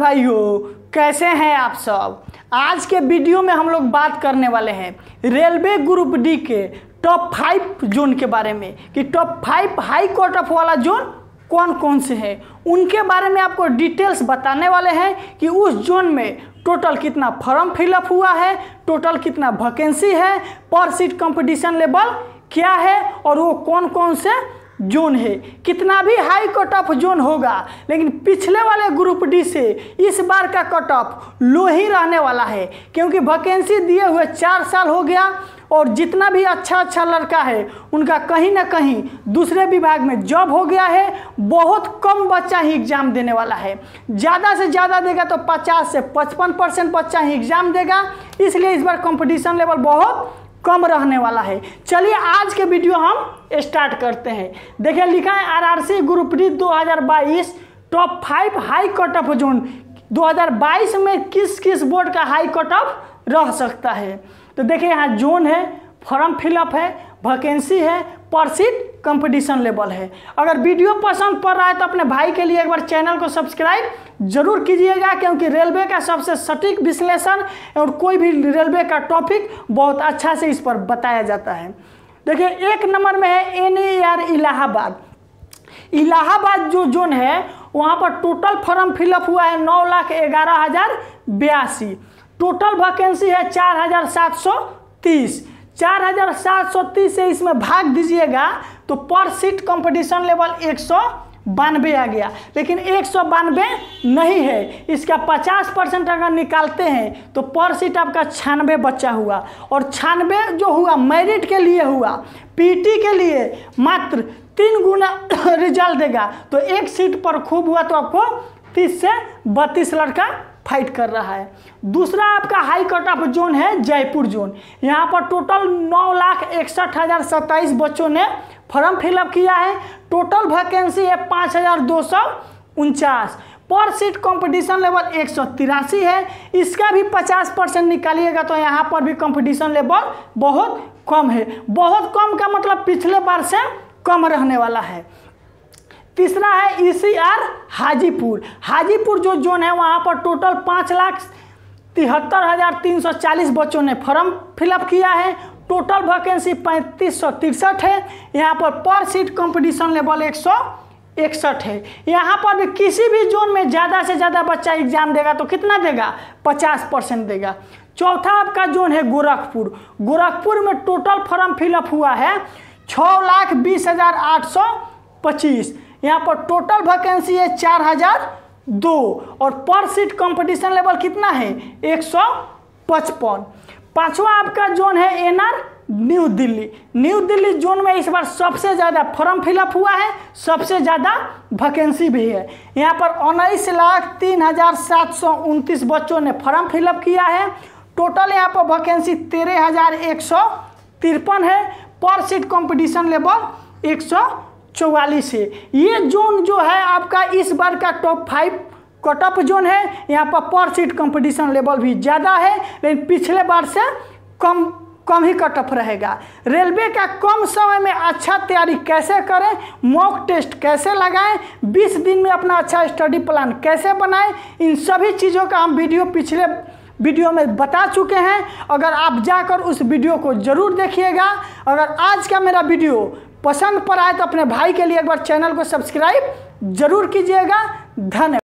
भाइयों, कैसे हैं आप सब। आज के वीडियो में हम लोग बात करने वाले हैं रेलवे ग्रुप डी के टॉप 5 जोन के बारे में कि टॉप 5 हाई कोर्ट ऑफ वाला जोन कौन कौन से हैं। उनके बारे में आपको डिटेल्स बताने वाले हैं कि उस जोन में टोटल कितना फॉर्म फिलअप हुआ है, टोटल कितना वैकेंसी है, पर सीट कंपटीशन लेवल क्या है और वो कौन कौन से जोन है। कितना भी हाई कट ऑफ जोन होगा लेकिन पिछले वाले ग्रुप डी से इस बार का कट ऑफ लो ही रहने वाला है, क्योंकि वैकेंसी दिए हुए 4 साल हो गया और जितना भी अच्छा लड़का है उनका कहीं ना कहीं दूसरे विभाग में जॉब हो गया है। बहुत कम बच्चा ही एग्ज़ाम देने वाला है, ज़्यादा से ज़्यादा देगा तो 50 से 55% बच्चा ही एग्ज़ाम देगा, इसलिए इस बार कंपटीशन लेवल बहुत कम रहने वाला है। चलिए आज के वीडियो हम स्टार्ट करते हैं। देखिए लिखा है RRC group D 2022 top 5 high cut off zone. 2022 में किस किस बोर्ड का हाई कट ऑफ रह सकता है, तो देखिए यहाँ जोन है, फॉर्म फिलअप है, वैकेंसी है, पर सीट कंपटीशन लेवल है। अगर वीडियो पसंद पड़ रहा है तो अपने भाई के लिए एक बार चैनल को सब्सक्राइब जरूर कीजिएगा, क्योंकि रेलवे का सबसे सटीक विश्लेषण और कोई भी रेलवे का टॉपिक बहुत अच्छा से इस पर बताया जाता है। देखिए 1 नंबर में है NAR इलाहाबाद। इलाहाबाद जो जोन है वहाँ पर टोटल फॉर्म फिलअप हुआ है 9,11,082, टोटल वैकेंसी है 4,730। 4,730 से इसमें भाग दीजिएगा तो पर सीट कंपटीशन लेवल 192 आ गया, लेकिन 192 नहीं है, इसका 50% अगर निकालते हैं तो पर सीट आपका 96 बच्चा हुआ। और 96 जो हुआ मेरिट के लिए हुआ, पीटी के लिए मात्र 3 गुना रिजल्ट देगा, तो एक सीट पर खूब हुआ तो आपको 30 से 32 लड़का फाइट कर रहा है। दूसरा आपका हाई कट ऑफ जोन है जयपुर जोन। यहाँ पर टोटल 9,61,027 बच्चों ने फॉर्म फिलअप किया है, टोटल वैकेंसी है 5,249, पर सीट कंपटीशन लेवल 183 है। इसका भी 50% निकालिएगा तो यहाँ पर भी कंपटीशन लेवल बहुत कम है। बहुत कम का मतलब पिछले बार से कम रहने वाला है। तीसरा है ECR हाजीपुर। हाजीपुर जो जोन है वहाँ पर टोटल 5,73,340 बच्चों ने फॉर्म फिलअप किया है, टोटल वैकेंसी 3,563 है। यहाँ पर सीट कंपटीशन लेवल 161 है। यहाँ पर भी किसी भी जोन में ज़्यादा से ज़्यादा बच्चा एग्जाम देगा तो कितना देगा, 50% देगा। चौथा आपका जोन है गोरखपुर। गोरखपुर में टोटल फॉर्म फिलअप हुआ है 6,20,825, यहाँ पर टोटल वैकेंसी है 4,002 और पर सीट कंपटीशन लेवल कितना है, 155। पाँचवा आपका जोन है NR new Delhi. New Delhi zone में इस बार सबसे ज़्यादा फॉर्म फिलअप हुआ है, सबसे ज़्यादा वैकेंसी भी है। यहाँ पर 19,03,729 बच्चों ने फॉर्म फिलअप किया है, टोटल यहाँ पर वैकेंसी 13,153 है, पर सीट कंपटीशन लेवल 144 है। ये जोन जो है आपका इस बार का टॉप 5 कट ऑफ जोन है। यहाँ पर सीट कंपटीशन लेवल भी ज़्यादा है, लेकिन पिछले बार से कम ही कट ऑफ रहेगा। रेलवे का कम समय में अच्छा तैयारी कैसे करें, मॉक टेस्ट कैसे लगाएं, 20 दिन में अपना अच्छा स्टडी प्लान कैसे बनाएं, इन सभी चीज़ों का हम वीडियो पिछले वीडियो में बता चुके हैं। अगर आप जाकर उस वीडियो को ज़रूर देखिएगा। अगर आज का मेरा वीडियो पसंद पर आए तो अपने भाई के लिए एक बार चैनल को सब्सक्राइब जरूर कीजिएगा। धन्यवाद।